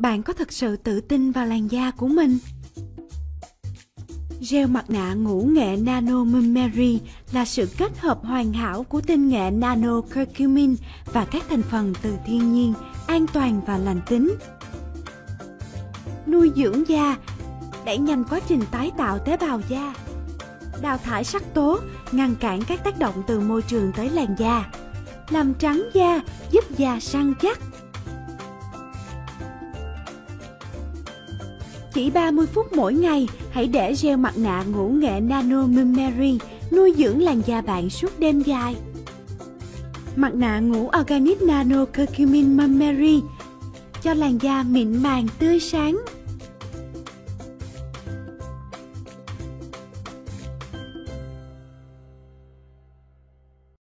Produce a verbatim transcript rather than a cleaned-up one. Bạn có thật sự tự tin vào làn da của mình? Gel mặt nạ ngũ nghệ Nano Moomery là sự kết hợp hoàn hảo của tinh nghệ Nano Curcumin và các thành phần từ thiên nhiên, an toàn và lành tính. Nuôi dưỡng da, đẩy nhanh quá trình tái tạo tế bào da, đào thải sắc tố, ngăn cản các tác động từ môi trường tới làn da, làm trắng da, giúp da săn chắc. Chỉ ba mươi phút mỗi ngày, hãy để gel mặt nạ ngũ nghệ Nano Moomery nuôi dưỡng làn da bạn suốt đêm dài. Mặt nạ ngũ Organic Nano Curcumin Moomery cho làn da mịn màng tươi sáng.